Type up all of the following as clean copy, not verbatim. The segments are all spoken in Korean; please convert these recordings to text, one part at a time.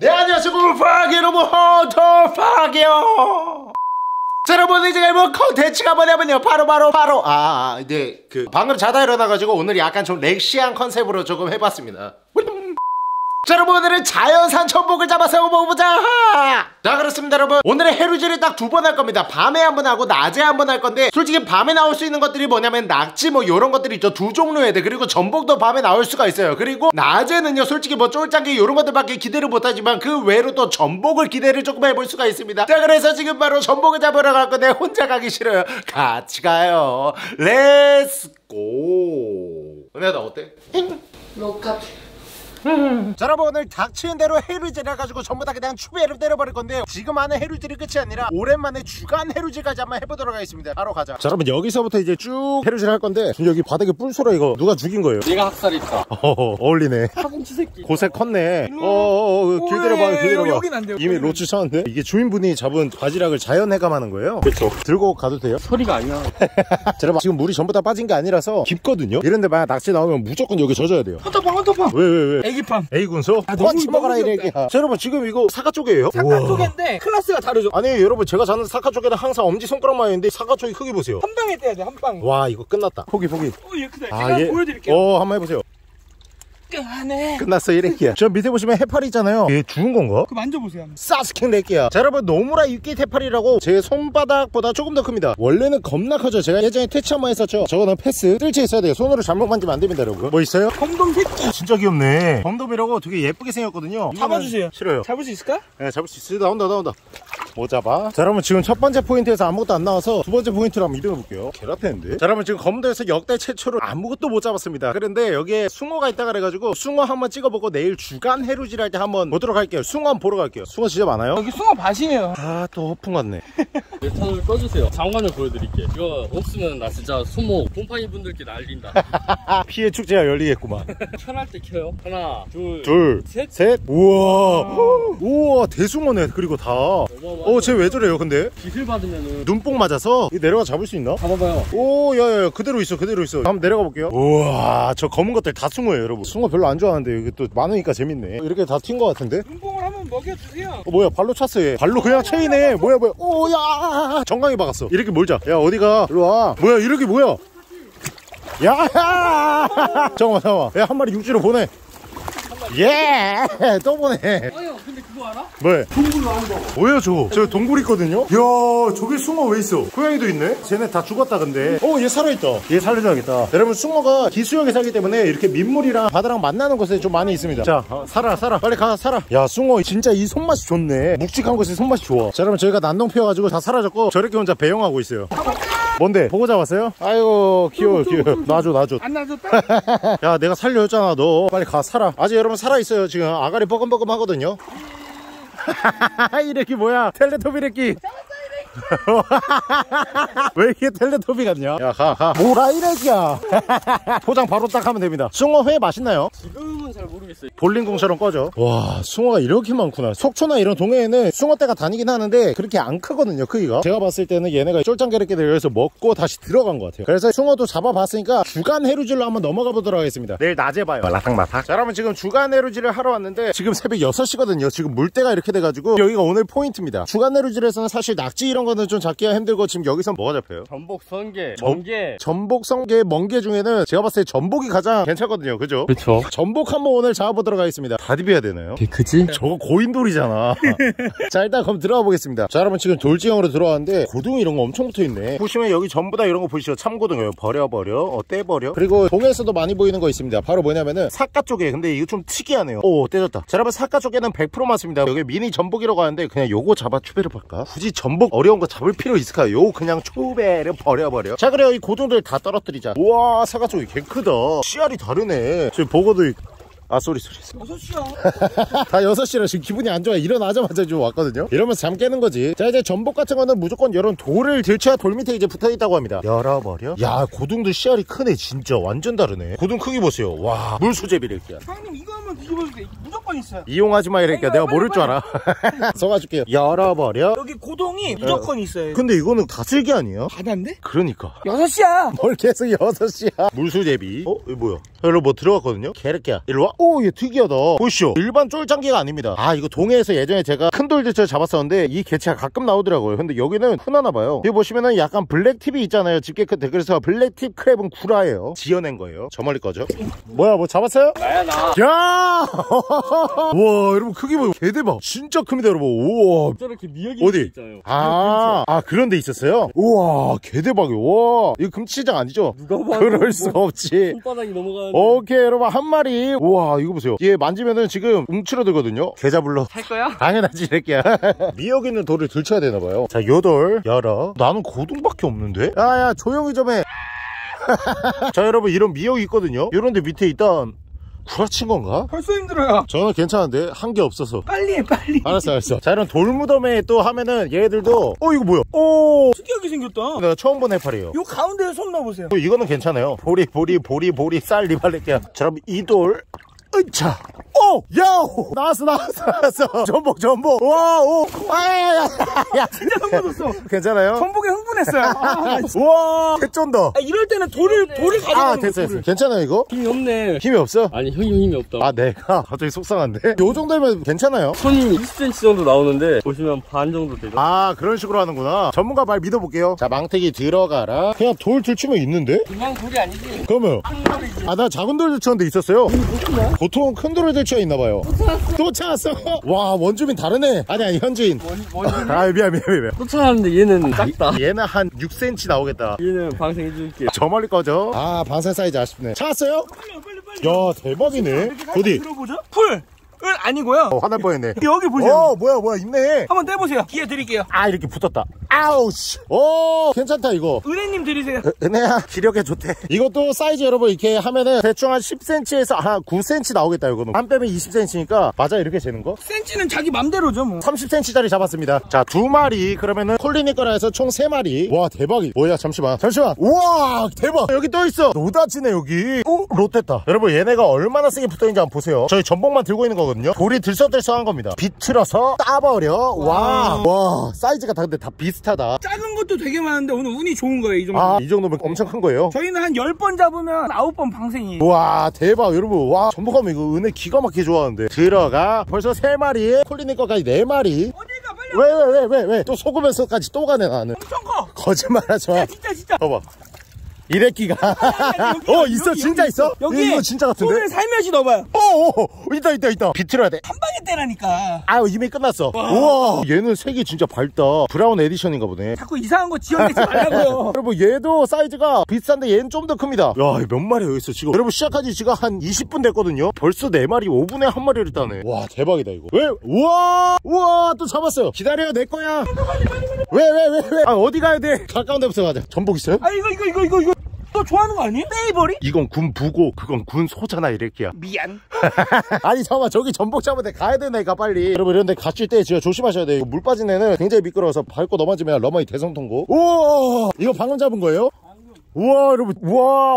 네, 안녕하세요. 헌터퐝 여러분, 헌터퐝이요. 자, 여러분, 이제 여러분 컨텐츠가 뭐냐면요, 바로 네, 방금 자다 일어나가지고 오늘 약간 좀 렉시한 컨셉으로 조금 해봤습니다. 자, 여러분, 오늘은 자연산 천복을 잡아서 먹어보자. 자, 그렇습니다 여러분, 오늘의 해루질을 딱 두 번 할 겁니다. 밤에 한 번 하고 낮에 한 번 할 건데, 솔직히 밤에 나올 수 있는 것들이 뭐냐면 낙지 뭐 요런 것들이 있죠. 두 종류의 애들, 그리고 전복도 밤에 나올 수가 있어요. 그리고 낮에는요 솔직히 뭐 쫄짱게 요런 것들밖에 기대를 못하지만 그 외로 또 전복을 기대를 조금 해볼 수가 있습니다. 자, 그래서 지금 바로 전복을 잡으러 갈 건데 혼자 가기 싫어요. 같이 가요. 렛츠고. 은혜야, 나 어때? 로카피. 자, 여러분, 오늘 닥치는 대로 해루질 해가지고 전부 다 그냥 추배를 때려버릴 건데요, 지금 하는 해루질이 끝이 아니라 오랜만에 주간 해루질까지 한번 해보도록 하겠습니다. 바로 가자. 자, 여러분, 여기서부터 이제 쭉 해루질 할 건데, 여기 바닥에 뿔소라 이거 누가 죽인 거예요? 얘가 학살했다. 어울리네. 사공치 새끼. 고색 컸네. 길들여봐, 길들여봐. 여긴 안 돼요. 이미 로추 쳤는데? 이게 주인분이 잡은 바지락을 자연 해감하는 거예요? 그렇죠. 들고 가도 돼요? 소리가 아니야. 자, 여러분, 지금 물이 전부 다 빠진 게 아니라서 깊거든요? 이런데 만약 낚시 나오면 무조건 여기 젖어야 돼요. 헌터퐝. 왜? 애기팜. 애기군소? 아, 너무 먹어라 이 애기야. 자, 여러분, 지금 이거 사카조개예요? 사카조개인데 클라스가 다르죠. 아니 여러분, 제가 자는 사카조개는 항상 엄지손가락만 있는데 사카조개 크기 보세요. 한 방에 떼야 돼, 한 방. 와, 이거 끝났다. 포기. 얘 크다. 제가 보여드릴게요. 한번 해보세요. 끝났네. 끝났어 이 렉기야. 저 밑에 보시면 해파리 있잖아요. 얘 죽은 건가? 그 만져보세요. 사스킹 렉기야. 자, 여러분, 노무라 유깃 해파리라고 제 손바닥보다 조금 더 큽니다. 원래는 겁나 커져. 제가 예전에 퇴치 한번 했었죠. 저거는 패스. 뜰채 있어야 돼요. 손으로 잘못 만지면 안 됩니다 여러분. 뭐 있어요? 검돔 새끼. 진짜 귀엽네. 검돔이라고 되게 예쁘게 생겼거든요. 잡아주세요. 싫어요. 잡을 수 있을까? 네, 잡을 수 있어요. 나온다. 뭐 잡아? 자, 여러분, 지금 첫 번째 포인트에서 아무것도 안 나와서 두 번째 포인트로 한번 이동해볼게요. 개라텐데. 자, 여러분, 지금 거문도에서 역대 최초로 아무것도 못 잡았습니다. 그런데 여기에 숭어가 있다 그래가지고 숭어 한번 찍어보고 내일 주간 해루질 할 때 한번 보도록 할게요. 숭어 한번 보러 갈게요. 숭어 진짜 많아요? 여기 숭어 밭이에요. 아, 또 허풍 같네. 내 차를 꺼주세요. 장관을 보여드릴게요. 이거 없으면 나 진짜 소모 곰팡이 분들께 날린다. 피해 축제가 열리겠구만. 편할 때 켜요. 하나, 둘, 셋. 우와. 우와, 대숭어네. 그리고 다. 쟤 왜 저래요 근데? 빛을 받으면은 눈뽕 맞아서. 이 내려가 잡을 수 있나? 잡아봐요. 오, 야야야, 그대로 있어. 한번 내려가 볼게요. 우와, 저 검은 것들 다 숭어예요 여러분. 숭어 별로 안 좋아하는데 여기 또 많으니까 재밌네. 이렇게 다 튄 것 같은데? 눈뽕을 한번 먹여주세요. 뭐야, 발로 찼어 얘. 발로 그냥 체이네. 뭐야. 오야, 정강이 박았어. 이렇게 몰자. 야, 어디가? 일로와. 뭐야, 이렇게 뭐야? 야야. 잠깐만. 야, 한 마리 육지로 보내. 예! 또 보네. 아유, 근데 그거 알아? 뭐? 동굴 나온 거. 뭐예요 저거? 저 동굴 있거든요? 이야, 저기 숭어 왜 있어? 고양이도 있네? 쟤네 다 죽었다 근데. 얘 살아있다. 얘 살려줘야겠다. 여러분, 숭어가 기수역에 살기 때문에 이렇게 민물이랑 바다랑 만나는 곳에 좀 많이 있습니다. 자, 살아. 빨리 가, 살아. 야, 숭어 진짜 이 손맛이 좋네. 묵직한 곳에 손맛이 좋아. 자, 여러분, 저희가 난동 피워가지고 다 사라졌고 저렇게 혼자 배영하고 있어요. 뭔데? 보고 잡았어요? 아이고, 귀여워. 놔줘. 안 놔줘, 빨리. 야, 내가 살려줬잖아, 너. 빨리 가, 살아. 아직 여러분 살아있어요, 지금. 아가리 뻐금뻐금 하거든요. 이래끼 뭐야? 텔레토비 이래끼. 왜 이렇게 텔레토비 같냐? 야, 가. 뭐라 이래끼야. 포장 바로 딱 하면 됩니다. 숭어 회 맛있나요? 지금은 잘 모르겠어요. 볼링공처럼 꺼져. 와, 숭어가 이렇게 많구나. 속초나 이런 동해에는 숭어떼가 다니긴 하는데 그렇게 안 크거든요 크기가. 제가 봤을 때는 얘네가 쫄짱게르끼들 여기서 먹고 다시 들어간 것 같아요. 그래서 숭어도 잡아봤으니까 주간 해루질로 한번 넘어가 보도록 하겠습니다. 내일 낮에 봐요. 마삭마삭. 자, 여러분, 지금 주간 해루질을 하러 왔는데 지금 새벽 6시거든요 지금 물때가 이렇게 돼가지고 여기가 오늘 포인트입니다. 주간 해루질에서는 사실 낙지 이런 거는 좀 잡기가 힘들고, 지금 여기서 뭐가 잡혀요? 전복성게, 멍게. 전복성게, 멍게 중에는 제가 봤을 때 전복이 가장 괜찮거든요. 그죠? 전복 한번 오늘 잡아보도록 하겠습니다. 다 디벼야 되나요? 그지? 저거 고인돌이잖아. 자, 일단 그럼 들어가 보겠습니다. 자, 여러분, 지금 돌지형으로 들어왔는데 고등 이런 거 엄청 붙어있네. 보시면 여기 전부 다 이런 거 보이시죠? 참고등어요. 버려 떼버려. 그리고 동해에서도 많이 보이는 거 있습니다. 바로 뭐냐면은 사카조개. 근데 이거 좀 특이하네요. 오, 떼졌다. 자, 여러분, 사카조개는 100% 맞습니다. 여기 미니 전복이라고 하는데 그냥 요거 잡아 추배를 볼까? 굳이 전복 어려운 거 잡을 필요 있을까요? 요 그냥 초배를 버려. 자, 그래요. 이 고등들 다 떨어뜨리자. 우와, 사가쪽이 개 크다. 씨알이 다르네. 저기 보고도 아, 쏘리. 6시야. 다 6시라 지금 기분이 안 좋아. 일어나자마자 지금 왔거든요. 이러면서 잠 깨는 거지. 자, 이제 전복 같은 거는 무조건 이런 돌을 들쳐야 돌 밑에 이제 붙어있다고 합니다. 열어버려. 야, 고등도 씨알이 크네. 진짜 완전 다르네. 고등 크기 보세요. 와, 물수제비 이렇게. 사장님, 이거 한번 뒤집어주세요. 무조건 있어요. 이용하지 마 이랬니까 내가 빨리 모를 줄 알아. 써가줄게요. 열어버려. 여기 고동이 무조건 있어요. 근데 이거는 다슬기 아니에요? 바다인데? 그러니까 6시야 뭘 계속 6시야. 물수제비. 어? 이거 뭐야? 여기로 뭐 들어갔거든요? 개르키야 일로와. 오 얘 특이하다. 보시오 일반 쫄짱개가 아닙니다. 아 이거 동해에서 예전에 제가 큰 돌개체를 잡았었는데 이 개체가 가끔 나오더라고요. 근데 여기는 흔하나봐요. 여기 보시면은 약간 블랙팁이 있잖아요. 집게 끝에. 그래서 블랙팁 크랩은 구라예요. 지어낸 거예요. 저 멀리 거죠. 뭐야 뭐 잡았어요? 나야 나. 야! 우와 여러분 크기 보세요. 개대박. 진짜 큽니다 여러분. 우와 저렇게 미역이 어디? 아 그런 데 있었어요? 우와 개대박이요. 우와 이거 금치장 아니죠? 누가 봐도 그럴 수 없지. 손바닥이 넘어가는데. 오케이 여러분 한 마리. 우와 이거 보세요. 얘 만지면은 지금 움츠러들거든요. 개 잡으러 할 거야? 당연하지 이 새끼야. 미역 있는 돌을 들쳐야 되나봐요. 자 요 돌 열어. 나는 고동밖에 없는데? 야야 조용히 좀 해. 자 여러분 이런 미역이 있거든요. 요런데 밑에 있던 구라친 건가? 벌써 힘들어요. 저는 괜찮은데 한 개 없어서. 빨리. 알았어. 자 이런 돌무덤에 또 하면은 얘들도 어 이거 뭐야? 오 특이하게 생겼다. 내가 처음 본 해파리예요. 요 가운데에 손 넣어보세요. 이거는 괜찮아요. 보리 쌀 리발렛게요. 자 여러분 이 돌 으차. 오! 야오! 나왔어! 전복! 와오! 아야야야야! 진짜 흥분했어! 괜찮아요? 전복에 흥분했어요! 우와! 개쩐다! 아, 이럴 때는 돌을 가져가는 거야! 아, 됐어. 괜찮아요, 이거? 힘이 없네. 힘이 없어? 아니, 형이 힘이 없다. 아, 내가? 갑자기 속상한데? 요 정도면 괜찮아요? 손이 20cm 정도 나오는데, 보시면 반 정도 되죠? 아, 그런 식으로 하는구나. 전문가 말 믿어볼게요. 자, 망태기 들어가라. 그냥 돌 들추면 있는데? 그냥 돌이 아니지. 그러면? 큰 돌이지. 아, 나 작은 돌 들추는데 있었어요? 보통 큰 돌을 들쳐 있나봐요. 또 찾았어. 와 원주민 다르네. 아니 현지인. 아 미안. 또 찾았는데 얘는 작다. 얘는 한 6cm 나오겠다. 얘는 방생 해줄게. 저 멀리 꺼져. 아 방생 사이즈 아쉽네. 찾았어요? 빨리. 야 대박이네. 어디? 들어보자. 풀. 은 아니고요. 화날 뻔했네. 여기 보세요. 어 뭐야 있네. 한번 떼보세요. 기회 드릴게요. 아 이렇게 붙었다. 아우씨. 오 괜찮다 이거. 은혜님 드리세요. 은혜야 기력에 좋대. 이것도 사이즈 여러분 이렇게 하면은 대충 한 10cm에서 한 9cm 나오겠다. 이거는 한 뺨이 20cm니까 맞아 이렇게 재는 거? cm는 자기 맘대로죠 뭐. 30cm짜리 잡았습니다. 자 2마리 그러면은 콜린이 거라 해서 총 3마리. 와 대박이. 뭐야 잠시만. 우와 대박. 여기 또 있어. 노다지네 여기. 오 롯됐다. 여러분 얘네가 얼마나 세게 붙어있는지 한번 보세요. 저희 전복만 들고 있는 거. 돌이 들썩들썩한 겁니다. 비틀어서 따버려. 와 사이즈가 다 근데 다 비슷하다. 작은 것도 되게 많은데 오늘 운이 좋은 거예요. 이 정도. 아, 이 정도면 엄청 큰 거예요. 저희는 한 10번 잡으면 9번 방생이에요. 와 대박 여러분. 와 전복하면 이거 은혜 기가 막히게 좋아하는데. 들어가. 벌써 3마리 콜리니 거까지 4마리. 어디가 빨리. 왜 또 속으면서까지 또 가네 나는. 엄청 커. 거짓말하지 마. 진짜 봐봐. 이래끼가. 어 있어. 여기, 진짜 여기 있어? 여기 이거 진짜 같은데? 손을 살며시 넣어봐요. 오 있다. 비틀어야 돼. 한 방에 떼라니까. 아 이미 끝났어. 우와 얘는 색이 진짜 밝다. 브라운 에디션인가 보네. 자꾸 이상한 거 지어내지 말라고요. 여러분 얘도 사이즈가 비슷한데 얘는 좀 더 큽니다. 야 몇 마리 여기 있어 지금. 여러분 시작하지 지금 한 20분 됐거든요. 벌써 4마리 5분에 1마리를 따네. 와 대박이다 이거. 왜? 우와 또 잡았어요. 기다려 내 거야. 왜? 아 어디 가야 돼? 가까운 데부터 가자. 전복 있어요? 아 이거. 너 좋아하는 거 아니에요? 페이버리? 이건 군 부고 그건 군 소잖아 이래끼야. 미안. 아니 잠깐만 저기 전복 잡을 때 가야 되니까 빨리. 여러분 이런데 갇힐 때 진짜 조심하셔야 돼요. 물 빠진 애는 굉장히 미끄러워서 밟고 넘어지면 러머니 대성통고. 우와 이거 방금 잡은 거예요? 우와 여러분 우와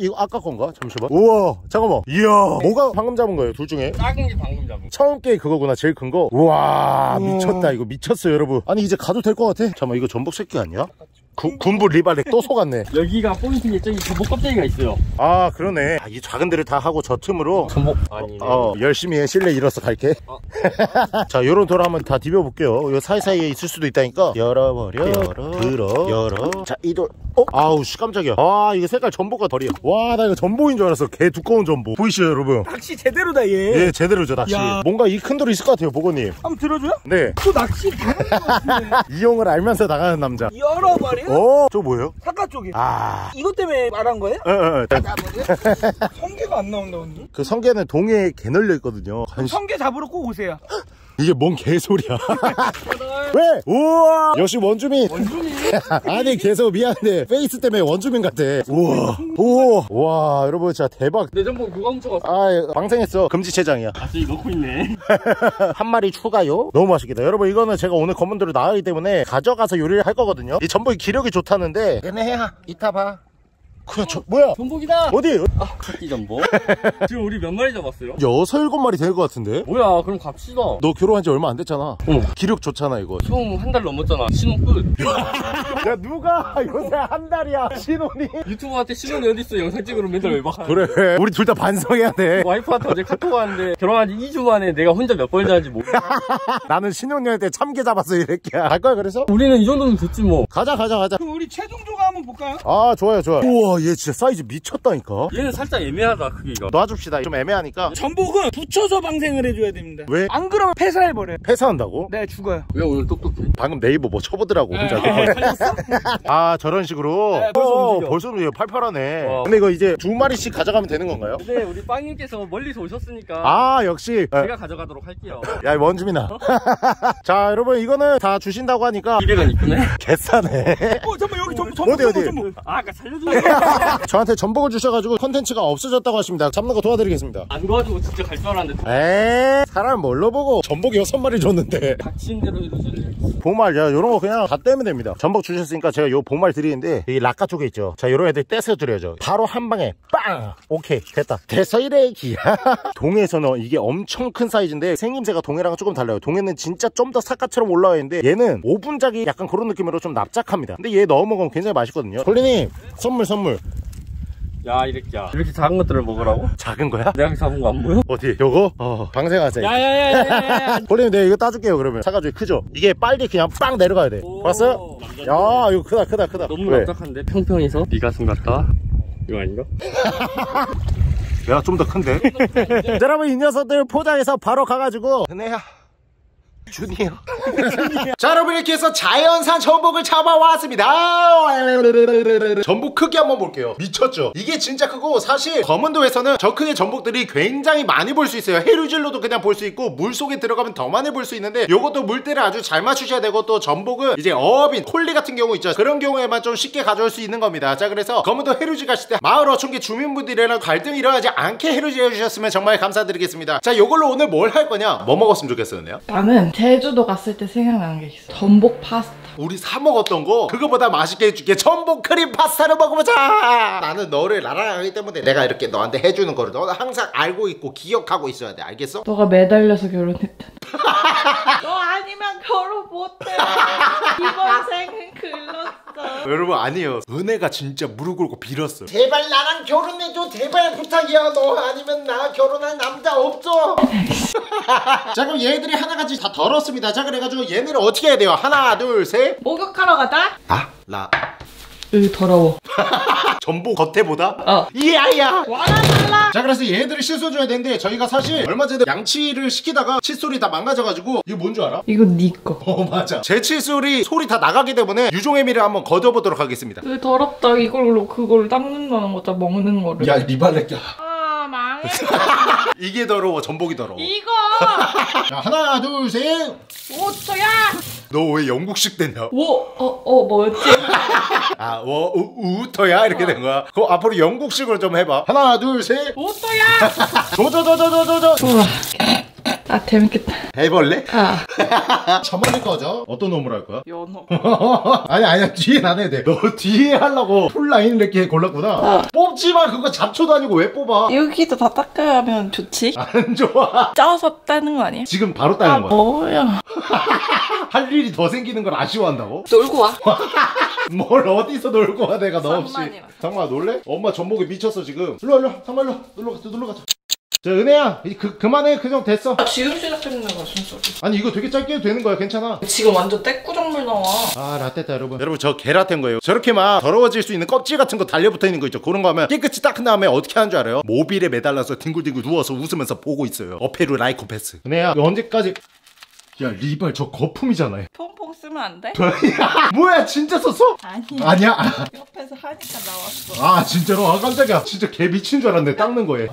이거 아까 건가? 잠시만. 우와 잠깐만. 이야 뭐가 방금 잡은 거예요 둘 중에? 작은 게 방금 잡은 거. 처음 게 그거구나 제일 큰 거. 우와 미쳤다 이거. 미쳤어요 여러분. 아니 이제 가도 될 것 같아. 잠깐만 이거 전복 새끼 아니야? 군부 리발렉 또 속았네. 여기가 포인트인데 저기 전복 껍데기가 있어요. 아 그러네. 아, 이 작은 데를 다 하고 저 틈으로 전복 아니네. 열심히 해. 실내 일어서 갈게. 자 요런 돌 한번 다 디벼볼게요. 요 사이사이에 있을 수도 있다니까. 열어버려. 열어. 자 이 돌. 아우씨 깜짝이야. 아 이거 색깔 전복과 덜이야. 와 나 이거 전복인 줄 알았어. 개 두꺼운 전복 보이시죠 여러분? 낚시 제대로다 얘. 예 제대로죠 낚시. 야. 뭔가 이 큰 돌이 있을 것 같아요 보고님. 한번 들어줘요? 네. 또 낚시 당하는 것 같은데. 이용을 알면서 나가는 남자. 열어버려. 오, 저 뭐예요? 바깥쪽이요. 아, 이것 때문에 말한 거예요? 성게가 안 나온다 언니. 그 성게는 동해에 개 널려 있거든요. 성게 잡으러 꼭 오세요. 이게 뭔 개소리야. 왜? 우와 역시 원주민. 아니 계속 미안해. 페이스 때문에 원주민 같아. 우와 여러분 진짜 대박. 내 전복 누가 훔쳐갔어? 아 방생했어. 금지체장이야. 갑자기 넣고 있네. 한 마리 추가요. 너무 맛있겠다 여러분. 이거는 제가 오늘 거문도를 나가기 때문에 가져가서 요리를 할 거거든요. 이 전복이 기력이 좋다는데. 얘네 해야 이따 봐. 그래, 저, 뭐야? 전복이다! 어디? 아, 토끼 전복. 지금 우리 몇 마리 잡았어요? 6, 7마리 될 것 같은데? 뭐야, 그럼 갑시다. 너 결혼한 지 얼마 안 됐잖아. 응. 기력 좋잖아, 이거. 시험 한 달 넘었잖아. 신혼 끝. 야, 누가 요새 한 달이야, 신혼이. 유튜버한테 신혼이 어딨어? 영상 찍으러 맨날 왜 봐? 그래. 우리 둘 다 반성해야 돼. 와이프한테 어제 카톡 왔는데, 결혼한 지 2주 만에 내가 혼자 몇 번 자는지 모르겠어. 나는 신혼여행 때 참게 잡았어, 이 새끼야. 갈 거야, 그래서? 우리는 이 정도면 됐지, 뭐. 가자. 그럼 우리 최종조가 한번 볼까요? 아, 좋아요. 우와, 얘 진짜 사이즈 미쳤다니까. 얘는 살짝 애매하다, 크기가. 놔줍시다. 좀 애매하니까. 전복은 붙여서 방생을 해줘야 됩니다. 왜? 안 그러면 폐사해버려요. 폐사한다고? 네, 죽어요. 왜 오늘 똑똑해? 방금 네이버 뭐 쳐보더라고, 혼자. 아, 저런 식으로? 네, 벌써 움직여. 팔팔하네. 와. 근데 이거 이제 2마리씩 가져가면 되는 건가요? 근데 우리 빵님께서 멀리서 오셨으니까. 아, 역시. 제가 가져가도록 할게요. 야, 원주민아. 자, 여러분, 이거는 다 주신다고 하니까. 200원 이쁘네. 개싸네. 어, 잠깐만, 여기 전복. 아, 아까 살려주세요. 저한테 전복을 주셔가지고 컨텐츠가 없어졌다고 하십니다. 잡는 거 도와드리겠습니다. 안 도와주고 진짜 갈 줄 알았는데. 에이, 사람 뭘로 보고 전복 6마리 줬는데. 닥친 대로 해주세요. 보말, 야, 요런 거 그냥 다 떼면 됩니다. 전복 주셨으니까 제가 요 보말 드리는데, 이 락가 쪽에 있죠. 자, 요런 애들 떼서 드려야죠. 바로 한 방에, 빵! 오케이, 됐다. 됐어, 이래, 기야. 동해에서는 이게 엄청 큰 사이즈인데, 생김새가 동해랑 조금 달라요. 동해는 진짜 좀 더 사과처럼 올라와 있는데, 얘는 오분작이 약간 그런 느낌으로 좀 납작합니다. 근데 얘 넣어 먹으면 굉장히 맛있거든요. 콜리님, 선물. 야, 이렇게 작은 것들을 먹으라고? 작은 거야? 내가 잡은 거 안 보여? 어디? 요거? 방생하세요. 야야야야야. 콜리님, 내가 이거 따줄게요. 그러면 사가지고 크죠? 이게 빨리 그냥 빵 내려가야 돼. 봤어요? 야, 이거 크다. 너무 납작한데? 평평해서? 네 가슴 같다? 이거 아닌가? 내가 좀 더 큰데? 여러분, 이 녀석들 포장해서 바로 가가지고 은혜야, 준이요. 자, 여러분, 이렇게 해서 자연산 전복을 잡아왔습니다. 전복 크기 한번 볼게요. 미쳤죠? 이게 진짜 크고, 사실 거문도에서는 저 크기의 전복들이 굉장히 많이 볼 수 있어요. 해류질로도 그냥 볼 수 있고, 물속에 들어가면 더 많이 볼 수 있는데, 요것도 물때를 아주 잘 맞추셔야 되고, 또 전복은 이제 어업인 콜리 같은 경우 있죠. 그런 경우에만 좀 쉽게 가져올 수 있는 겁니다. 자, 그래서 거문도 해류질 가실 때 마을 어촌계 주민분들이랑 갈등이 일어나지 않게 해류질 해주셨으면 정말 감사드리겠습니다. 자, 요걸로 오늘 뭘 할 거냐? 뭐 먹었으면 좋겠었네요? 나는 제주도 갔을 때 생각나는 게 있어. 전복 파스타. 우리 사 먹었던 거 그거보다 맛있게 해줄게. 전복 크림 파스타를 먹어보자. 나는 너를 나랑하기 때문에 내가 이렇게 너한테 해주는 거를 너는 항상 알고 있고 기억하고 있어야 돼. 알겠어? 너가 매달려서 결혼했다. 너 아니면 결혼 못해. 이번 생은 글렀어. 여러분, 아니에요. 은혜가 진짜 무릎 꿇고 빌었어. 제발 나랑 결혼해줘. 제발 부탁이야. 너 아니면 나 결혼할 남자 없어. 자, 그럼 얘들이 하나같이 다 덜었습니다. 자, 그래가지고 얘네를 어떻게 해야 돼요? 하나, 둘, 셋. 목욕하러 가자. 더러워. 전복 겉에보다? 이야야. 와라달라. 자, 그래서 얘들을 씻어줘야 되는데, 저희가 사실 얼마 전에 양치를 시키다가 칫솔이 다 망가져가지고. 이거 뭔 줄 알아? 이거 네 거. 맞아. 제 칫솔이 소리 다 나가기 때문에 유종의미를 한번 거둬보도록 하겠습니다. 으, 더럽다. 이걸로 그걸 닦는다는 거다, 먹는 거를. 야, 리발렛. 이게 더러워. 전복이 더러워. 이거. 자, 하나, 둘, 셋. 오토야. 너 왜 영국식 됐냐? 뭐였지? 우토야 이렇게 된 거야. 그거 앞으로 영국식으로 좀 해봐. 하나, 둘, 셋. 오토야. 아, 재밌겠다. 해볼래? 저만의 거죠? 어떤 놈으로 할 거야? 연어. 아니야, 뒤엔 안 해도 돼. 너 뒤에 하려고 풀라인 이렇게 골랐구나. 뽑지마. 그거 잡초도 아니고 왜 뽑아? 여기도 다 닦아가면 좋지? 안 좋아. 짜서 따는 거 아니야? 지금 바로 따는 거야. 뭐야. 할 일이 더 생기는 걸 아쉬워한다고? 놀고 와. 뭘 어디서 놀고 와, 내가 너 없이. 상마 놀래? 엄마 전복에 미쳤어 지금. 일로. 상마 일로. 놀러가자. 자, 은혜야, 그만해. 그냥 됐어. 지금 시작했는 거야, 진짜. 아니, 이거 되게 짧게 해도 되는 거야. 괜찮아. 지금 완전 떼꾸정물 나와. 아, 라떼다, 여러분. 여러분, 저 개라떼인 거예요. 저렇게 막 더러워질 수 있는 껍질 같은 거 달려붙어 있는 거 있죠. 그런 거 하면 깨끗이 닦은 다음에 어떻게 하는 줄 알아요? 모빌에 매달라서 뒹굴뒹굴 누워서 웃으면서 보고 있어요. 어페루 라이코패스. 은혜야, 언제까지. 야, 리발, 저 거품이잖아. 퐁퐁 쓰면 안 돼? 뭐야, 진짜 썼어? 아니야. 옆에서 하니까 나왔어. 아, 진짜로? 아, 깜짝이야. 진짜 개 미친 줄 알았네, 닦는 거에.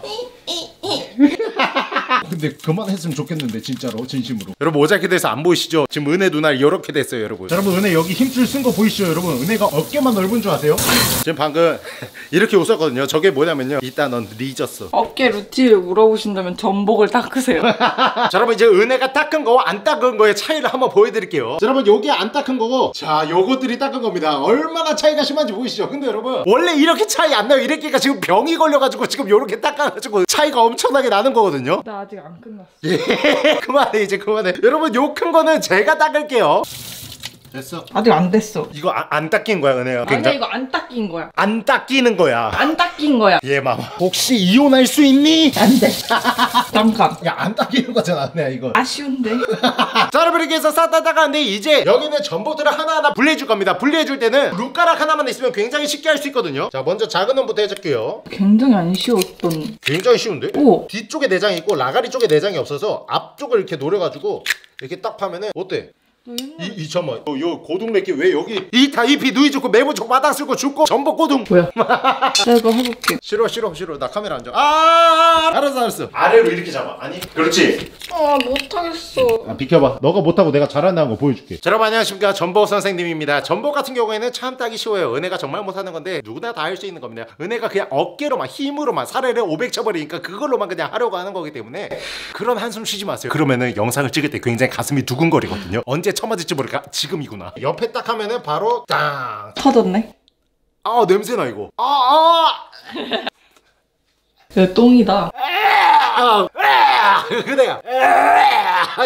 근데 그만했으면 좋겠는데, 진짜로, 진심으로. 여러분, 모자이크 돼서 안 보이시죠? 지금 은혜 눈알 이렇게 됐어요, 여러분. 자, 여러분, 은혜 여기 힘줄 쓴 거 보이시죠, 여러분? 은혜가 어깨만 넓은 줄 아세요? 지금 방금 이렇게 웃었거든요. 저게 뭐냐면요, 이따 넌 리졌어. 업계 루틴을 물어보신다면 전복을 닦으세요. 자, 여러분 이제 은혜가 닦은 거와 안 닦은 거의 차이를 한번 보여드릴게요. 자, 여러분 요게 안 닦은 거고, 자 요것들이 닦은 겁니다. 얼마나 차이가 심한지 보이시죠? 근데 여러분 원래 이렇게 차이 안 나요. 이렇게가 지금 병이 걸려가지고 지금 요렇게 닦아가지고 차이가 엄청나게 나는 거거든요. 나 아직 안 끝났어. 예. 그만해 이제 그만해. 여러분 요 큰 거는 제가 닦을게요. 됐어? 아직 안 됐어. 이거 안 닦인 거야 은혜야? 아니야 이거 안 닦인 거야. 안 닦이는 거야. 안 닦인 거야. 예 마마. 혹시 이혼할 수 있니? 안 돼. 잠깐. 야 안 닦이는 거잖아 은혜야 이거. 아쉬운데. 자 여러분 이렇게 해서 싹 다 닦았는데 이제 여기는 전복들을 하나하나 분리해줄 겁니다. 분리해줄 때는 숟가락 하나만 있으면 굉장히 쉽게 할 수 있거든요. 자 먼저 작은 놈부터 해줄게요. 굉장히 안 쉬웠던. 굉장히 쉬운데? 오. 뒤쪽에 내장이 있고 라가리 쪽에 내장이 없어서 앞쪽을 이렇게 노려가지고 이렇게 딱 파면은 어때? 이 잠깐만 요 고등래끼 왜 여기 이타 잎이 누이 죽고 매부족 마당 쓸고 죽고 전복 고등 뭐야? 내가 해볼게. 싫어 나 카메라 안 잡아. 아 알았어 아래로 이렇게 잡아. 아니 그렇지. 아 못하겠어. 아 비켜봐. 너가 못하고 내가 잘한다는 거 보여줄게. 자, 여러분 안녕하십니까 전복 선생님입니다. 전복 같은 경우에는 참 따기 쉬워요. 은혜가 정말 못하는 건데 누구나 다 할 수 있는 겁니다. 은혜가 그냥 어깨로만 힘으로만 사례를 500 쳐버리니까 그걸로만 그냥 하려고 하는 거기 때문에 그런 한숨 쉬지 마세요. 그러면은 영상을 찍을 때 굉장히 가슴이 두근거리거든요. 언제 처맞을지 모를까? 지금이구나. 옆에 딱 하면은 바로 땅 터졌네. 아 냄새나 이거. 야, 똥이다. 그래야.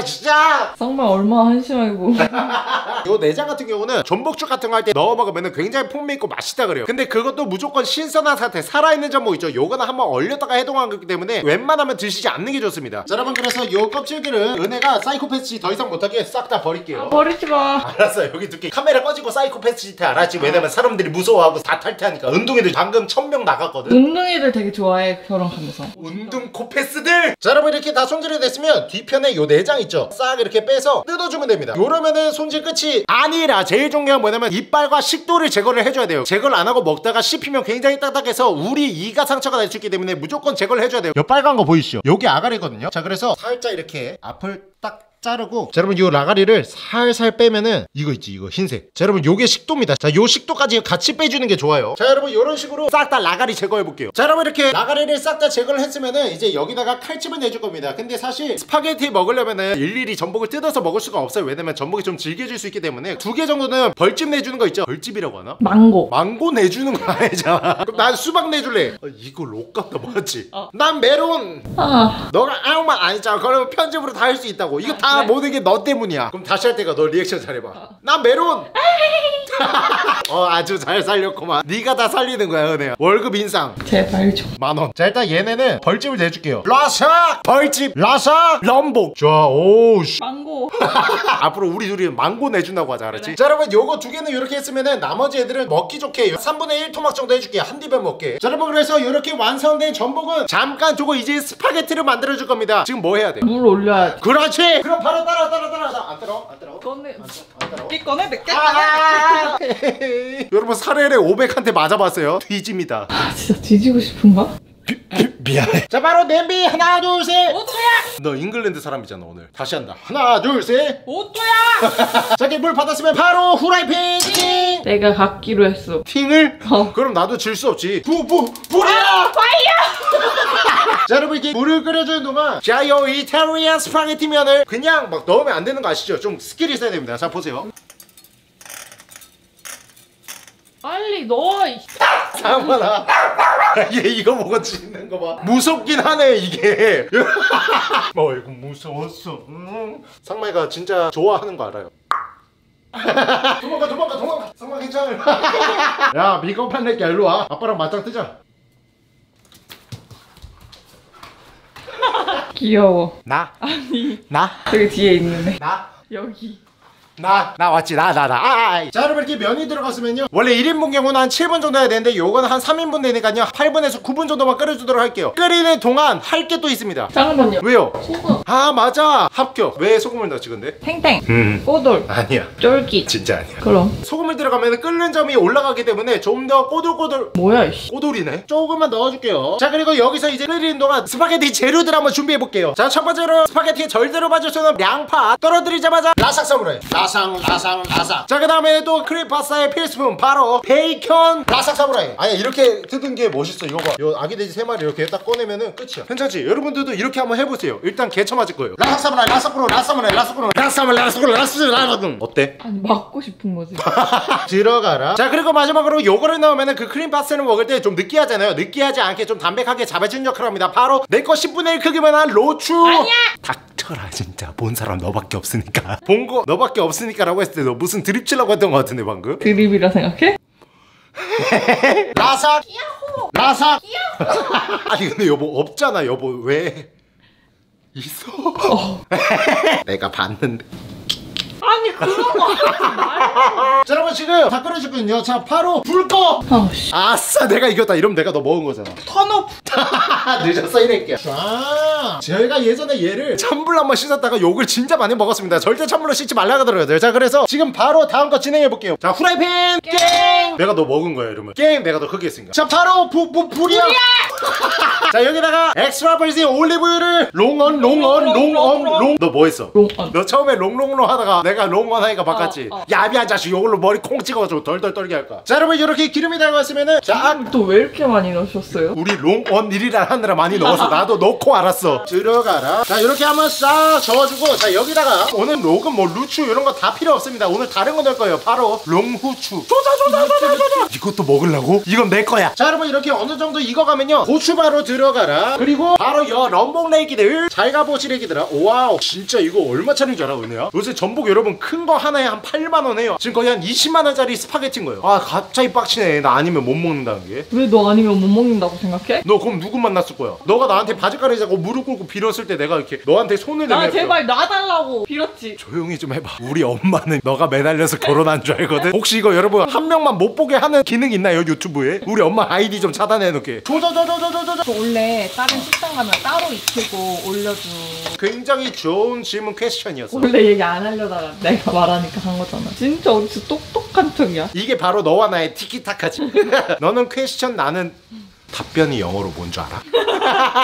진짜. 정말 얼마나 한심하게 보고. 요 내장 같은 경우는 전복죽 같은 거 할 때 넣어 먹으면 굉장히 풍미 있고 맛있다 그래요. 근데 그것도 무조건 신선한 상태 살아있는 전복 있죠. 요거는 한번 얼렸다가 해동한 거기 때문에 웬만하면 드시지 않는 게 좋습니다. 자, 여러분 그래서 요 껍질들은 은혜가 사이코패스 더 이상 못하게 싹 다 버릴게요. 아, 버리지 마. 알았어 여기 두께. 카메라 꺼지고 사이코패스 다 알았지. 왜냐면 사람들이 무서워하고 다 탈퇴하니까. 은둥이들 방금 1000명 나갔거든. 은둥이들 되게 좋아해 결혼하면서. 은둥 코패스들. 자, 여러분 이렇게 다 손질이 됐으면 뒤편에 요 내장 있죠. 싹 이렇게 빼서 뜯어주면 됩니다. 요러면은 손질 끝이 아니라 제일 중요한 뭐냐면 이빨과 식도를 제거를 해줘야 돼요. 제거를 안 하고 먹다가 씹히면 굉장히 딱딱해서 우리 이가 상처가 날 수 있기 때문에 무조건 제거를 해줘야 돼요. 요 빨간 거 보이시죠? 요게 아가리거든요. 자 그래서 살짝 이렇게 앞을 딱 자르고, 자, 여러분 요 라가리를 살살 빼면은 이거 있지 이거 흰색. 자, 여러분 요게 식도입니다. 자, 요 식도까지 같이 빼주는 게 좋아요. 자, 여러분 요런 식으로 싹 다 라가리 제거해 볼게요. 자, 여러분 이렇게 라가리를 싹 다 제거를 했으면은 이제 여기다가 칼집을 내줄 겁니다. 근데 사실 스파게티 먹으려면은 일일이 전복을 뜯어서 먹을 수가 없어요. 왜냐면 전복이 좀 질겨질 수 있기 때문에 2개 정도는 벌집 내주는 거 있죠. 벌집이라고 하나? 망고 내주는 거 아니잖아. 그럼 난 수박 내줄래. 아, 이거 로카피 맞지? 난 메론. 너가 아무 말 아니잖아. 그러면 편집으로 다 할 수 있다고. 이거 다 네. 모든 게 너 때문이야. 그럼 다시 할 때가 너 리액션 잘해봐. 난 메론. 아주 잘 살렸구만. 네가 다 살리는 거야 은혜야. 월급 인상 제발 좀 10,000원. 자 일단 얘네는 벌집을 내줄게요. 라삭 벌집 라삭 럼복. 좋아. 오우씨 망고. 앞으로 우리 둘이 망고 내준다고 하자. 알았지? 그래. 자 여러분 요거 2개는 요렇게 했으면은 나머지 애들은 먹기 좋게 3분의 1 토막 정도 해줄게요. 한 입에 먹게. 자 여러분 그래서 요렇게 완성된 전복은 잠깐 두고 이제 스파게티를 만들어줄 겁니다. 지금 뭐 해야 돼? 물 올려야 돼. 그렇지. 그럼 바로 따라. 안 따라. 꺼내 냈겠다. 여러분 사례를 500한테 맞아봤어요. 뒤집니다. 아 진짜 뒤지고 싶은가? 미안해. 자 바로 냄비 하나 둘 셋. 오토야. 너 잉글랜드 사람이잖아 오늘. 다시 한다. 하나 둘 셋. 오토야. 자기 물 받았으면 바로 후라이팬 팅. 내가 갖기로 했어. 팅을? 그럼 나도 질 수 없지. 불이야. 파이어. 자 여러분 이게 물을 끓여주는 동안 자요 이탈리안 스파게티 면을 그냥 막 넣으면 안 되는 거 아시죠? 좀 스킬이 있어야 됩니다. 자 보세요. 빨리 넣어. 잠깐만. 얘 이거 먹어 짖는 거 봐. 무섭긴 하네 이게. 이거 무서웠어. 상마이가 진짜 좋아하는 거 알아요. 도망가. 상마 괜찮아. 야 미건판 낼게 일로 와. 아빠랑 맞짱 뜨자. 귀여워. 나? 아니. 나? 저기 뒤에 있는데. 나? 여기. 나 왔지. 나. 자 여러분 이렇게 면이 들어갔으면요 원래 1인분 경우는 한 7분 정도 해야 되는데 요건 한 3인분 되니까요 8분에서 9분 정도만 끓여주도록 할게요. 끓이는 동안 할 게 또 있습니다. 잠깐만요. 왜요? 소금. 아 맞아 합격. 왜 소금을 넣었지 근데? 탱탱 꼬돌 아니야 쫄깃 진짜 아니야. 그럼 소금을 들어가면 끓는 점이 올라가기 때문에 좀 더 꼬돌꼬돌. 뭐야 이씨 꼬돌이네. 조금만 넣어줄게요. 자 그리고 여기서 이제 끓이는 동안 스파게티 재료들 한번 준비해볼게요. 자 첫 번째로 스파게티에 절대로 빠질 수는 양파. 떨어뜨리자마자 라삭 사무라이. 라삭라삭라삭. 자, 그 다음에 또 크리파사의 필수품 바로 베이컨 라삭사브라이. 아니 이렇게 뜯은 게 멋있어. 이거 봐. 요 아기 돼지 3마리 이렇게 딱 꺼내면은 끝이야. 괜찮지? 여러분들도 이렇게 한번 해보세요. 일단 개쳐 맞을 거예요. 라삭사브라이 라삭구로 라삭사브라이 라삭구로 라삭사브라이 라삭구로 라삭사브라이. 어때? 아니 맞고 싶은 거지. 들어가라. 자, 그리고 마지막으로 요거를 넣으면은 그 크림파스를 먹을 때 좀 느끼하잖아요. 느끼하지 않게 좀 담백하게 잡아주는 역할을 합니다. 바로 내 거 10분의 1 크기만 한 로추. 아니야. 닥쳐라 진짜. 본 사람 너밖에 없으니까. 본 거 너밖에 없으니까 라고 했을 때 너 무슨 드립 치려고 했던 거 같은데 방금? 드립이라 생각해? 라삭 야호 라삭 야호. 아니 근데 여보 없잖아. 여보 왜 있어? 내가 봤는데. 아니 그런 거 하지 말고. 자, 여러분 지금 다 끓여줬거든요. 자, 바로 불 꺼. 아싸 내가 이겼다. 이러면 내가 너 먹은 거잖아. 턴오프. 늦었어 이랬게. 자, 제가 예전에 얘를 찬물로 한번 씻었다가 욕을 진짜 많이 먹었습니다. 절대 찬물로 씻지 말라 그러더라고요. 돼요. 자, 그래서 지금 바로 다음 거 진행해 볼게요. 자, 후라이팬 깽. 내가 너 먹은 거야 이러면. 깽 내가 더 크게 했으니까. 자, 바로 불이야. 자, 여기다가 엑스트라 버진 올리브유를 롱. 너 뭐 했어? 롱언. 너 처음에 롱롱롱 하다가 내가 롱언 하니까 바꿨지. 야비한 자식. 요걸로 머리 콩 찍어가지고 덜덜 떨게 할까. 자, 여러분 이렇게 기름이 달궈왔으면은. 자, 또 왜 이렇게 많이 넣으셨어요? 우리 롱언 일이라 하느라 많이 넣어서 나도 넣고 알았어. 들어가라. 자, 이렇게 한번 싹 저어주고. 자, 여기다가 오늘 로금 뭐 루추 이런 거 다 필요 없습니다. 오늘 다른 거 넣을 거예요. 바로 롱후추. 조자. 이것도 먹으려고? 이건 내 거야. 자, 여러분 이렇게 어느 정도 익어가면요. 고추바로 들어가라. 그리고 바로 여 럼봉레이기들 잘 가보실 얘기들아. 와우 진짜 이거 얼마짜리인 줄 알아? 은혜야 요새 전복 여러분 큰 거 하나에 한 8만 원 해요. 지금 거의 한 20만 원짜리 스파게티인 거예요. 아 갑자기 빡치네. 나 아니면 못 먹는다는 게. 왜 너 아니면 못 먹는다고 생각해? 너 그럼 누구 만났을 거야? 너가 나한테 바지가리 잡고 무릎 꿇고 빌었을 때 내가 이렇게 너한테 손을 내밀었어. 나 제발 놔달라고 빌었지. 조용히 좀 해봐. 우리 엄마는 너가 매달려서 결혼한 줄 알거든. 혹시 이거 여러분 한 명만 못 보게 하는 기능 있나요 유튜브에? 우리 엄마 아이디 좀 차단해놓게. 저 원래 다른 식당 가면 따로 익히고 올려줘. 굉장히 좋은 질문 퀘스천이었어. 원래 얘기 안 하려다가 내가 말하니까 한 거잖아. 진짜 어디서 똑똑한 척이야. 이게 바로 너와 나의 티키타카지. 너는 퀘스천 나는 답변이 영어로 뭔 줄 알아?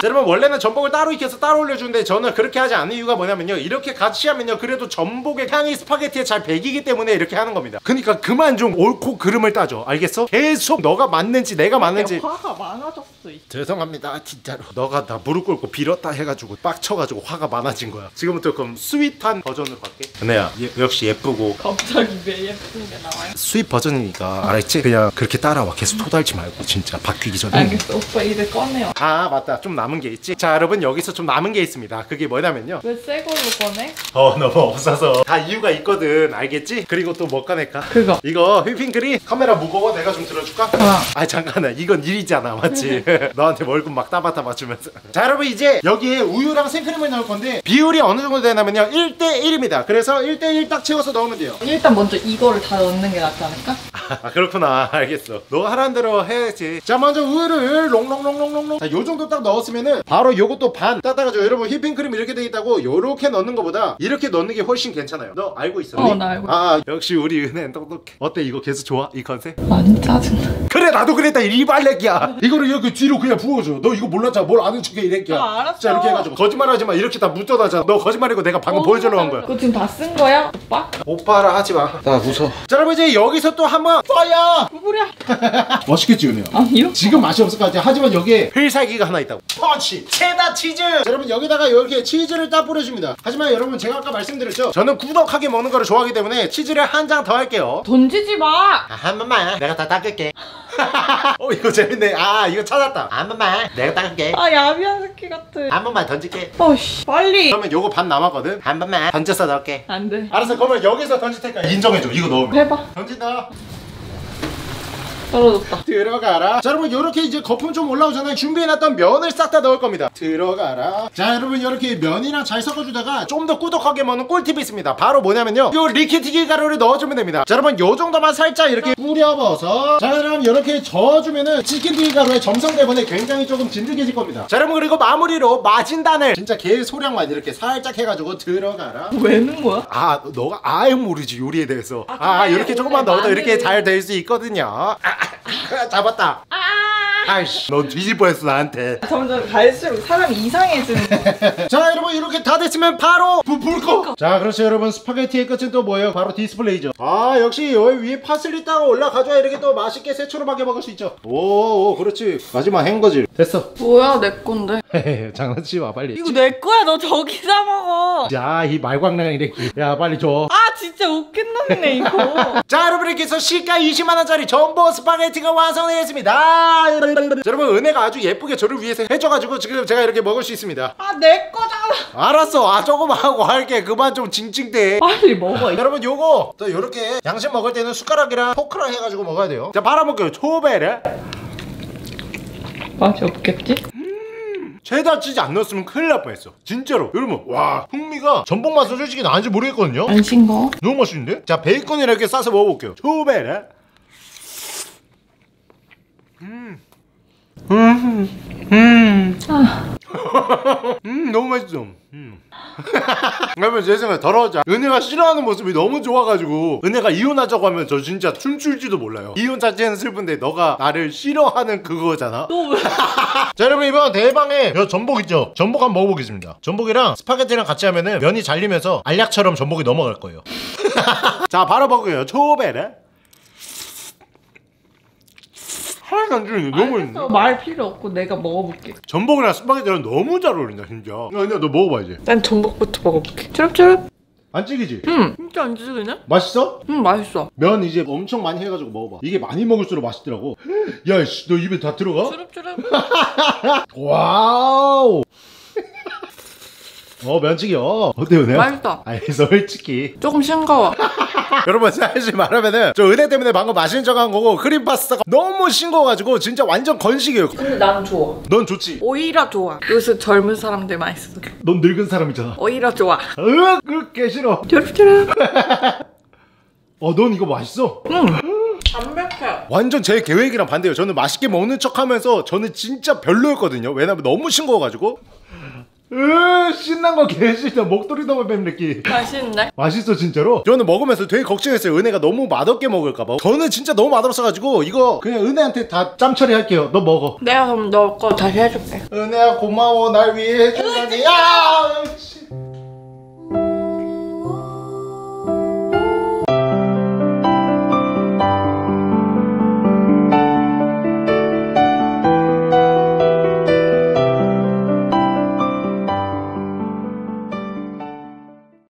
자, 여러분 원래는 전복을 따로 익혀서 따로 올려주는데 저는 그렇게 하지 않는 이유가 뭐냐면요. 이렇게 같이 하면요 그래도 전복의 향이 스파게티에 잘 배기기 때문에 이렇게 하는 겁니다. 그러니까 그만 좀 옳고 그름을 따져. 알겠어? 계속 너가 맞는지 내가 맞는지. 화가 많아졌어. 죄송합니다 진짜로. 너가 나 무릎 꿇고 빌었다 해가지고 빡쳐가지고 화가 많아진 거야. 지금부터 그럼 스윗한 버전으로 갈게. 은혜야 역시 예쁘고. 갑자기 왜 예쁜 게 나와요? 스윗 버전이니까 알았지? 그냥 그렇게 따라와. 계속 토달지 말고 진짜 바뀌기 전에. 알겠어 오빠 이제 꺼내요. 아 맞다 좀 남은 게 있지? 자, 여러분 여기서 좀 남은 게 있습니다. 그게 뭐냐면요. 왜 새 걸로 꺼내? 너무 없어서. 다 이유가 있거든. 알겠지? 그리고 또 뭐 꺼낼까? 그거 이거 휘핑크림. 카메라 무거워. 내가 좀 들어줄까? 아 잠깐만 이건 일이잖아 맞지? 너한테 월급 막 따바따바 주면서. 자, 여러분 이제 여기에 우유랑 생크림을 넣을 건데 비율이 어느 정도 되냐면요 1:1입니다 그래서 1:1 딱 채워서 넣으면 돼요. 일단 먼저 이거를 다 넣는 게 낫지 않을까? 아 그렇구나. 알겠어. 너가 하라는 대로 해야지. 자, 먼저 우유를 롱롱롱롱롱롱. 자, 요 정도 딱 넣었으면은 바로 요것도 반 따다가죠. 여러분 휘핑크림 이렇게 돼 있다고 요렇게 넣는 거보다 이렇게 넣는 게 훨씬 괜찮아요. 너 알고 있어? 나 알고. 아 역시 우리 은혜 똑똑해. 어때 이거 계속 좋아? 이 컨셉? 많이 짜증나. 그래 나도 그랬다 이 발레기야. 이거를 이렇게 뒤로 그냥 부어줘. 너 이거 몰랐잖아. 뭘 아는 척해 이 새끼야. 아, 알았어. 자, 이렇게 해가지고 거짓말하지 마. 이렇게 다 묻혀놨잖아. 너 거짓말이고 내가 방금 보여주려고 한 거야. 그거 지금 다 쓴 거야? 오빠? 오빠라 하지 마. 나 무서워. 자, 여러분 이제 여기서 또 한번 파야. 구부려. 맛있겠지 은혜야? 아니요. 지금 맛이 없을 것 같아. 하지만 여기에 필살기가 하나 있다고. 펀치 체다 치즈. 자, 여러분 여기다가 이렇게 치즈를 딱 뿌려줍니다. 하지만 여러분 제가 아까 말씀드렸죠. 저는 꾸덕하게 먹는 거를 좋아하기 때문에 치즈를 한 장 더 할게요. 던지지 마. 아, 한 번만. 내가 다 닦을게. 어 이거 재밌네. 아 이거 찾았다. 한 번만 내가 닦을게. 아 야비한 새끼 같아. 한 번만 던질게. 어씨 빨리. 그러면 요거 반 남았거든. 한 번만 던져서 넣을게. 안 돼. 알았어. 그러면 여기서 던질 테니까 인정해줘. 이거 넣으면 해봐. 던진다. 떨어졌다. 들어가라. 자, 여러분 이렇게 이제 거품 좀 올라오잖아요. 준비해놨던 면을 싹 다 넣을 겁니다. 들어가라. 자, 여러분 이렇게 면이랑 잘 섞어주다가 좀 더 꾸덕하게 먹는 꿀팁이 있습니다. 바로 뭐냐면요 요 리키티기 가루를 넣어주면 됩니다. 자, 여러분 요 정도만 살짝 이렇게 뿌려봐서. 자, 여러분 이렇게 저어주면은 치킨튀기 가루의 점성 때문에 굉장히 조금 진득해질 겁니다. 자, 여러분 그리고 마무리로 마진단을 진짜 개 소량만 이렇게 살짝 해가지고 들어가라. 왜 넣는 거야? 아 너가 아예 모르지 요리에 대해서. 아 이렇게 조금만 넣어도 이렇게 잘 될 수 있거든요. 잡았다. 아이씨, 너 뒤집어했어 나한테. 점점 갈수록 사람이 이상해지는 거. 자 여러분, 이렇게 다 됐으면 바로 부풀 거. 자 그렇죠 여러분, 스파게티의 끝은 또 뭐예요? 바로 디스플레이죠. 아 역시 여기 위에 파슬리 따가 올라가줘야 이렇게 또 맛있게 새초로밖에 먹을 수 있죠. 오오 그렇지, 마지막 행거질. 됐어. 뭐야 내 건데. 장난치지 마 빨리. 이거 내 거야, 너 저기 사 먹어. 야 이 말광량이 이렇게. 야 빨리 줘. 아 진짜 웃긴 놈이네 이거. 자 여러분, 이렇게 해서 시가 20만원짜리 전복 스파게티가 완성되었습니다. 자, 여러분 은혜가 아주 예쁘게 저를 위해서 해줘가지고 지금 제가 이렇게 먹을 수 있습니다. 아 내 거잖아. 알았어. 아 조금 하고 할게. 그만 좀 징징대. 빨리 먹어. 여러분 요거 또 요렇게 양식 먹을 때는 숟가락이랑 포크랑 해가지고 먹어야 돼요. 자 바라볼게요. 초배를. 맛이 없겠지? 체다 치즈 안 넣었으면 큰일 날 뻔했어 진짜로. 여러분 와 풍미가 전복 맛은 솔직히 나은지 모르겠거든요. 안 싱거워? 너무 맛있는데? 자 베이컨이랑 이렇게 싸서 먹어볼게요. 초배를. 너무 맛있어. 여러분 제 생각에 더러워져. 은혜가 싫어하는 모습이 너무 좋아가지고 은혜가 이혼하자고 하면 저 진짜 춤출지도 몰라요. 이혼 자체는 슬픈데 너가 나를 싫어하는 그거잖아. 자 여러분 이번 대방에 요 전복 있죠? 전복 한번 먹어보겠습니다. 전복이랑 스파게티랑 같이 하면은 면이 잘리면서 알약처럼 전복이 넘어갈 거예요. 자 바로 먹어요. 초베레. 하나도 안 주는데 너무 있네. 말 필요 없고 내가 먹어볼게. 전복이랑 스파게티랑 너무 잘 어울린다 진짜. 근데 너 먹어봐야지. 난 전복부터 먹어볼게. 추럽추럽. 안 찌기지? 응 진짜 안 찌기네. 맛있어? 응 맛있어. 면 이제 엄청 많이 해가지고 먹어봐. 이게 많이 먹을수록 맛있더라고. 야 너 입에 다 들어가? 추럽추럽. 와우. 면치기요. 어때요 은혜야? 맛있다. 아니 솔직히 조금 싱거워. 여러분 사실 말하면은 저 은혜 때문에 방금 맛있는 척 한 거고, 크림 파스타가 너무 싱거워가지고 진짜 완전 건식이에요. 근데 나는 좋아. 넌 좋지? 오히려 좋아. 요새 젊은 사람들 많이 쓰는. 넌 늙은 사람이잖아. 오히려 좋아. 으악 그렇게 싫어. 쭈룩쭈룩. 넌 이거 맛있어? 응. 담백해. 완전 제 계획이랑 반대예요. 저는 맛있게 먹는 척하면서 저는 진짜 별로였거든요. 왜냐면 너무 싱거워가지고. 신난 거 개싫다. 목도리 더블뱀 느낌. 맛있네. 맛있어 진짜로. 저는 먹으면서 되게 걱정했어요. 은혜가 너무 맛없게 먹을까봐. 저는 진짜 너무 맛없어가지고 이거 그냥 은혜한테 다 짬 처리할게요. 너 먹어. 내가 그럼 너 거 다시 해줄게. 은혜야 고마워. 날 위해 해준다니. 야!